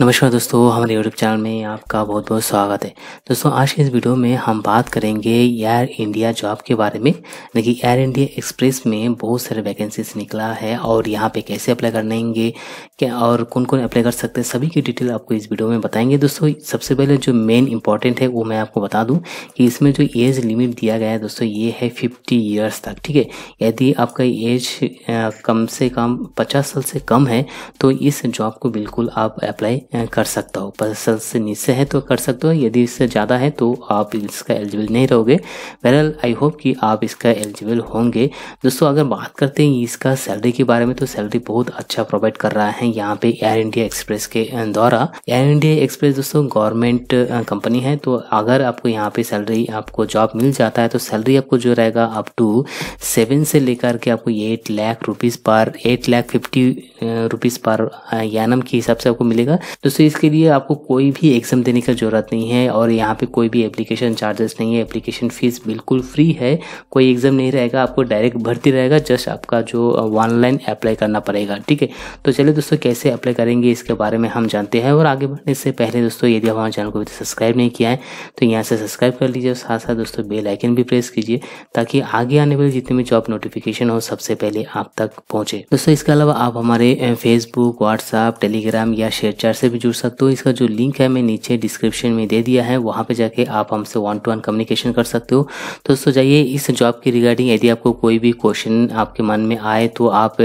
नमस्कार दोस्तों, हमारे यूट्यूब चैनल में आपका बहुत बहुत स्वागत है। दोस्तों, आज के इस वीडियो में हम बात करेंगे एयर इंडिया जॉब के बारे में। देखिए, एयर इंडिया एक्सप्रेस में बहुत सारे वैकेंसीज निकला है और यहाँ पे कैसे अप्लाई करेंगे क्या और कौन कौन अप्लाई कर सकते हैं, सभी की डिटेल आपको इस वीडियो में बताएंगे। दोस्तों, सबसे पहले जो मेन इंपॉर्टेंट है वो मैं आपको बता दूँ कि इसमें जो एज लिमिट दिया गया है दोस्तों, ये है 50 ईयर्स तक। ठीक है, यदि आपका एज कम से कम 50 साल से कम है तो इस जॉब को बिल्कुल आप अप्लाई कर सकता हो। 50 साल से नीचे है तो कर सकते हो, यदि इससे ज़्यादा है तो आप इसका एलिजिबल नहीं रहोगे। बहरहाल, आई होप कि आप इसका एलिजिबल होंगे। दोस्तों, अगर बात करते हैं इसका सैलरी के बारे में, तो सैलरी बहुत अच्छा प्रोवाइड कर रहा है यहाँ पे एयर इंडिया एक्सप्रेस के द्वारा। एयर इंडिया एक्सप्रेस दोस्तों गवर्नमेंट कंपनी है, तो अगर आपको यहाँ पे सैलरी आपको जॉब मिल जाता है तो सैलरी आपको जो रहेगा अप टू 7 से लेकर के आपको 8 लाख रुपीज़ पर 8 लाख 50 रुपीज़ पर यानम के हिसाब से आपको मिलेगा। दोस्तों, इसके लिए आपको कोई भी एग्जाम देने की ज़रूरत नहीं है और यहाँ पे कोई भी एप्लीकेशन चार्जेस नहीं है। एप्लीकेशन फ़ीस बिल्कुल फ्री है, कोई एग्ज़ाम नहीं रहेगा, आपको डायरेक्ट भर्ती रहेगा। जस्ट आपका जो ऑनलाइन अप्लाई करना पड़ेगा। ठीक है, तो चलिए दोस्तों, कैसे अप्लाई करेंगे इसके बारे में हम जानते हैं। और आगे बढ़ने से पहले दोस्तों, यदि आप हमारे चैनल को सब्सक्राइब नहीं किया है तो यहाँ से सब्सक्राइब कर लीजिए और साथ साथ दोस्तों बेल आइकन भी प्रेस कीजिए ताकि आगे आने वाले जितने भी जॉब नोटिफिकेशन हो सबसे पहले आप तक पहुँचे। दोस्तों, इसके अलावा आप हमारे फेसबुक, व्हाट्सएप, टेलीग्राम या शेयरचैट से भी जुड़ सकते हो। इसका जो लिंक है मैं नीचे डिस्क्रिप्शन में दे दिया है, वहाँ पे जाके आप हमसे 1-to-1 कम्युनिकेशन कर सकते हो। दोस्तों, जाइए इस जॉब के रिगार्डिंग यदि आपको कोई भी क्वेश्चन आपके मन में आए तो आप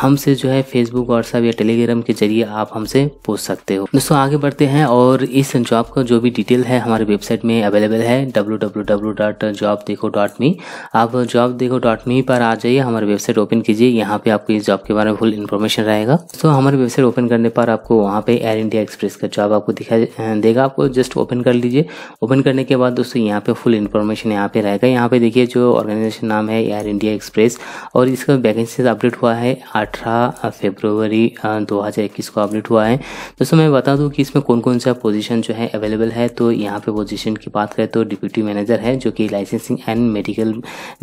हमसे जो है फेसबुक, व्हाट्सएप या टेलीग्राम के जरिए आप हमसे पूछ सकते हो। दोस्तों, आगे बढ़ते हैं और इस जॉब का जो भी डिटेल है हमारे वेबसाइट में अवेलेबल है www.jobdekho.me। आप jobdekho.me पर आ जाइए, हमारी वेबसाइट ओपन कीजिए, यहाँ पे आपको इस जॉब के बारे में फुल इन्फॉर्मेशन रहेगा। दोस्तों, हमारी वेबसाइट ओपन करने पर आपको वहाँ पे एयर इंडिया एक्सप्रेस का जॉब आपको दिखाई देगा। आपको जस्ट ओपन कर लीजिए। ओपन करने के बाद दोस्तों यहाँ पे फुल इन्फॉर्मेशन यहाँ पे रहेगा। यहाँ पे देखिए जो ऑर्गेनाइजेशन नाम है एयर इंडिया एक्सप्रेस और इसका वैकेंसी अपडेट हुआ है 18 फरवरी 2021 को अपडेट हुआ है। दोस्तों, मैं बता दूँ कि इसमें कौन कौन सा पोजीशन जो है अवेलेबल है। तो यहाँ पे पोजीशन की बात करें तो डिप्यूटी मैनेजर है जो कि लाइसेंसिंग एंड मेडिकल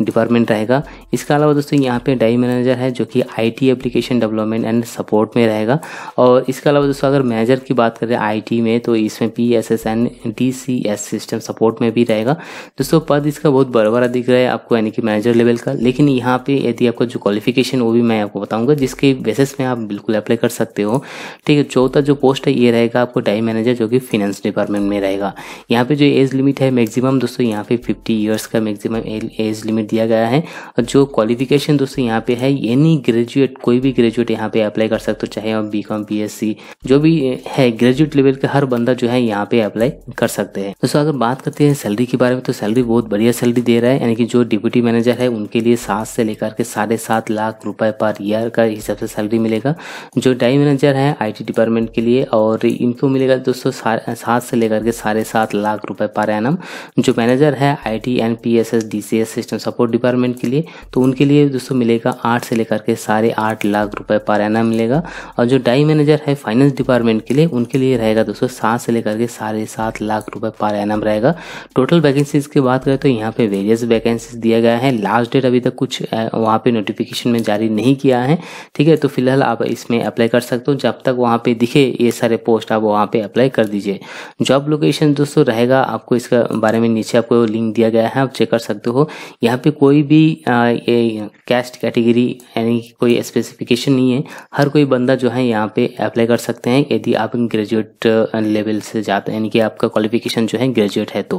डिपार्टमेंट रहेगा। इसके अलावा दोस्तों यहाँ पे डाई मैनेजर है जो कि IT application development and support में रहेगा। और इसके अलावा दोस्तों अगर मैनेजर की बात करें IT में तो इसमें PSS and DCS system support में भी रहेगा। दोस्तों, पद इसका बहुत बड़ा दिख रहा है आपको, यानी कि मैनेजर लेवल का। लेकिन यहाँ पे यदि आपका जो क्वालिफिकेशन वो भी मैं आपको बताऊंगा जिसके बेसिस में आप बिल्कुल अप्लाई कर सकते हो। ठीक है, चौथा जो पोस्ट है ये रहेगा आपको डाई मैनेजर जो कि फाइनेंस डिपार्टमेंट में रहेगा। यहाँ पे जो एज लिमिट है मैक्सिमम दोस्तों यहाँ पे 50 ईयर्स का मैक्सिमम एज लिमिट दिया गया है। और जो क्वालिफिकेशन दोस्तों यहाँ पे है एनी ग्रेजुएट, कोई भी ग्रेजुएट यहाँ पे अप्लाई कर सकते हो, चाहे आप BCom BSc जो भी है ग्रेजुएट लेवल का हर बंदा जो है यहाँ पे अप्लाई कर सकते हैं। दोस्तों, अगर बात करते हैं सैलरी के बारे में तो सैलरी बहुत बढ़िया सैलरी दे रहा है, यानी कि जो डिप्यूटी मैनेजर है उनके लिए 7 से लेकर के 7.5 लाख रुपए पर ईयर का हिसाब से सैलरी मिलेगा। जो डाई मैनेजर है IT डिपार्टमेंट के लिए और इनको मिलेगा दोस्तों 7 से लेकर के 7.5 लाख रुपए पर एनम। जो मैनेजर है IT and PSS DCS system support department के लिए तो उनके लिए दोस्तों मिलेगा 8 से लेकर के 8.5 लाख रुपए पर एनम मिलेगा। और जो डाई मैनेजर है फाइनेंस डिपार्टमेंट के लिए उनके लिए रहेगा दोस्तों 7 से लेकर के 7.5 लाख रुपए पर एनम रहेगा। टोटल वैकेंसीज की बात करें तो यहाँ पे वेरियस वैकेंसीज दिया गया है। लास्ट डेट अभी तक कुछ वहाँ पे नोटिफिकेशन में जारी नहीं किया है। ठीक है, तो फिलहाल आप इसमें अप्लाई कर सकते हो, जब तक वहाँ पे दिखे ये सारे पोस्ट आप वहाँ पे अप्लाई कर दीजिए। जॉब लोकेशन दोस्तों रहेगा, आपको इसका बारे में नीचे आपको लिंक दिया गया है, आप चेक कर सकते हो। यहाँ पे कोई भी कैस्ट कैटेगरी यानी कोई स्पेसिफिकेशन नहीं है, हर कोई बंदा जो है यहाँ पे अप्लाई कर सकते हैं यदि आप ग्रेजुएट लेवल से जाते हैं, यानी कि आपका क्वालिफिकेशन जो है ग्रेजुएट है। तो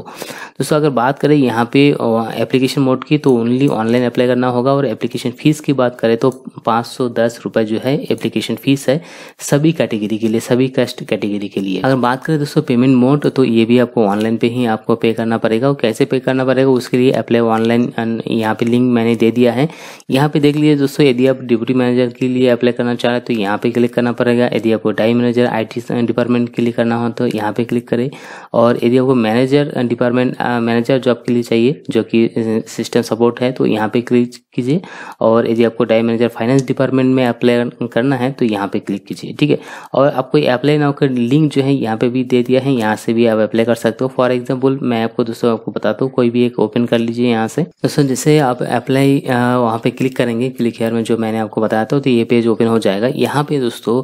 दोस्तों, अगर बात करें यहाँ पे एप्लीकेशन मोड की तो ओनली ऑनलाइन अप्लाई करना होगा। और एप्लीकेशन फ़ीस की बात करें तो 510 रुपये जो है एप्लीकेशन फ़ीस है सभी कैटेगरी के लिए, सभी कास्ट कैटेगरी के लिए। अगर बात करें दोस्तों पेमेंट मोड तो ये भी आपको ऑनलाइन पे ही आपको पे करना पड़ेगा। और कैसे पे करना पड़ेगा उसके लिए अप्लाई ऑनलाइन यहाँ पे लिंक मैंने दे दिया है, यहाँ पे देख लीजिए। दोस्तों, यदि आप डिप्टी मैनेजर के लिए अप्लाई करना चाह रहे हैं तो यहाँ पे क्लिक करना पड़ेगा। यदि आपको डाई मैनेजर IT डिपार्टमेंट के लिए करना हो तो यहाँ पे क्लिक करें। और यदि आपको मैनेजर डिपार्टमेंट मैनेजर जॉब के लिए चाहिए जो कि सिस्टम सपोर्ट है तो यहाँ पे क्लिक कीजिए। और यदि आपको डाई मैनेजर फाइनेंस डिपार्टमेंट में अप्लाई करना है तो यहाँ पे क्लिक कीजिए। ठीक है, और आपको अप्लाई नाउ का लिंक जो है यहाँ पे भी दे दिया है, यहाँ से भी आप अप्लाई कर सकते हो। फॉर एग्जाम्पल मैं आपको दोस्तों आपको बताता हूँ, कोई भी एक ओपन कर लीजिए यहाँ से। दोस्तों, जैसे आप अप्लाई वहाँ पे क्लिक करेंगे, क्लिक हेयर में जो मैंने आपको बताया था तो ये पेज ओपन हो जाएगा। यहाँ पे दोस्तों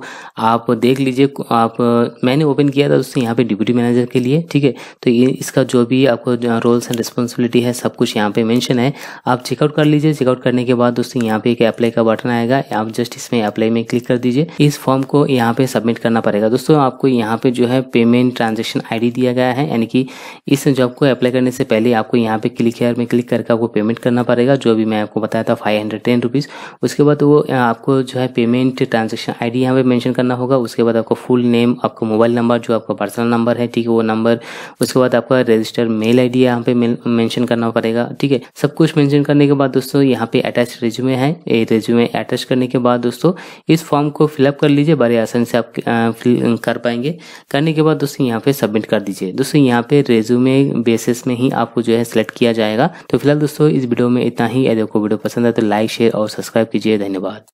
आप देख लीजिए आप मैंने ओपन किया था दोस्तों यहाँ पे डिप्टी मैनेजर के लिए, ठीक है। तो ये इसका जो भी आपको रोल्स एंड रिस्पॉन्सिबिलिटी है सब कुछ यहाँ पे मेंशन है। आप चेकआउट कर लीजिए। चेकआउट करने के बाद दोस्तों यहाँ पे एक अप्लाई का बटन आएगा, आप जस्ट इसमें अप्लाई में क्लिक कर दीजिए। इस फॉर्म को यहाँ पे सबमिट करना पड़ेगा दोस्तों। आपको यहाँ पे जो है पेमेंट ट्रांजेक्शन आईडी दिया गया है, यानी कि इस जॉब को अप्लाई करने से पहले आपको यहाँ पे क्लिक हेयर में क्लिक करके आपको पेमेंट करना पड़ेगा, जो भी मैं आपको बताया था 510 रुपीज़। उसके बाद वो आपको जो है पेमेंट ट्रांजेक्शन आईडी यहाँ पे मेंशन करना होगा। उसके बाद आपको फुल नेम, आपका मोबाइल नंबर जो आपका पर्सनल नंबर है, ठीक है, वो नंबर। उसके बाद आपका रजिस्टर मेल आईडी यहाँ पे मेंशन करना पड़ेगा, ठीक है। सब कुछ मेंशन करने के बाद दोस्तों यहाँ पे अटैच रिज्यूमे है। ये रिज्यूमे अटैच करने के बाद दोस्तों इस फॉर्म को फिलअप कर लीजिए, बड़े आसानी से आप फिल कर पाएंगे। करने के बाद दोस्तों यहाँ पे सबमिट कर दीजिए। दोस्तों यहाँ पे रेज्यूमे बेसिस में ही आपको जो है सिलेक्ट किया जाएगा। तो फिलहाल दोस्तों इस वीडियो में इतना ही। यदि आपको वीडियो पसंद है तो लाइक, शेयर और सब्सक्राइब कीजिए। धन्यवाद।